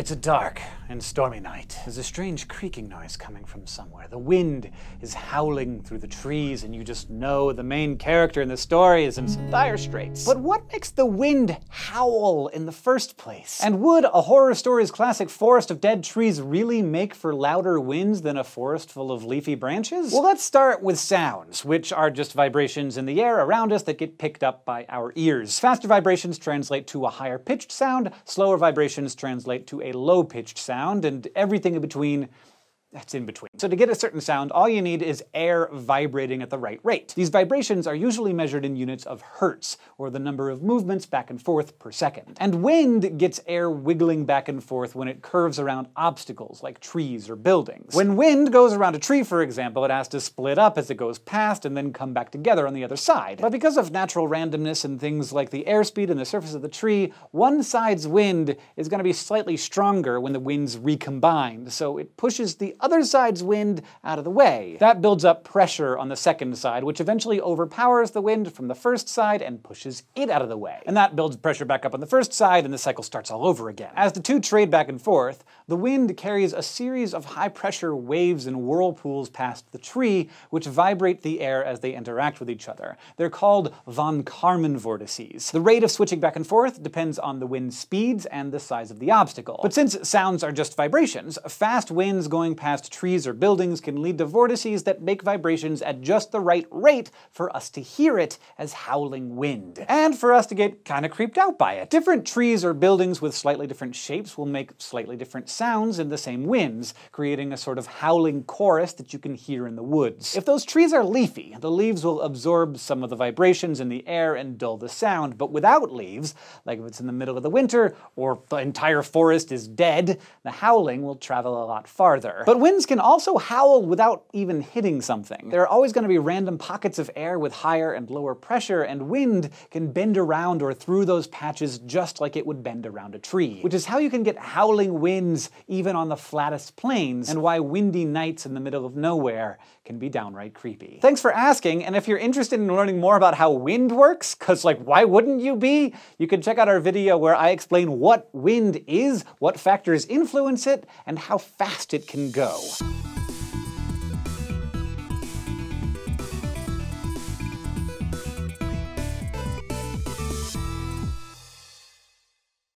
It's a dark and stormy night. There's a strange creaking noise coming from somewhere. The wind is howling through the trees, and you just know the main character in the story is in some dire straits. But what makes the wind howl in the first place? And would a horror story's classic forest of dead trees really make for louder winds than a forest full of leafy branches? Well, let's start with sounds, which are just vibrations in the air around us that get picked up by our ears. Faster vibrations translate to a higher pitched sound, slower vibrations translate to a low-pitched sound, and everything in between, that's in between. So to get a certain sound, all you need is air vibrating at the right rate. These vibrations are usually measured in units of hertz, or the number of movements back and forth per second. And wind gets air wiggling back and forth when it curves around obstacles, like trees or buildings. When wind goes around a tree, for example, it has to split up as it goes past and then come back together on the other side. But because of natural randomness and things like the airspeed and the surface of the tree, one side's wind is going to be slightly stronger when the winds recombine, so it pushes the other side's wind out of the way. That builds up pressure on the second side, which eventually overpowers the wind from the first side and pushes it out of the way. And that builds pressure back up on the first side, and the cycle starts all over again. As the two trade back and forth, the wind carries a series of high-pressure waves and whirlpools past the tree, which vibrate the air as they interact with each other. They're called von Kármán vortices. The rate of switching back and forth depends on the wind speeds and the size of the obstacle. But since sounds are just vibrations, fast winds going past trees or buildings can lead to vortices that make vibrations at just the right rate for us to hear it as howling wind, and for us to get kind of creeped out by it. Different trees or buildings with slightly different shapes will make slightly different sounds in the same winds, creating a sort of howling chorus that you can hear in the woods. If those trees are leafy, the leaves will absorb some of the vibrations in the air and dull the sound, but without leaves, like if it's in the middle of the winter or the entire forest is dead, the howling will travel a lot farther. But winds can also howl without even hitting something. There are always going to be random pockets of air with higher and lower pressure, and wind can bend around or through those patches just like it would bend around a tree, which is how you can get howling winds even on the flattest plains, and why windy nights in the middle of nowhere can be downright creepy. Thanks for asking, and if you're interested in learning more about how wind works, because like why wouldn't you be, you can check out our video where I explain what wind is, what factors influence it, and how fast it can go.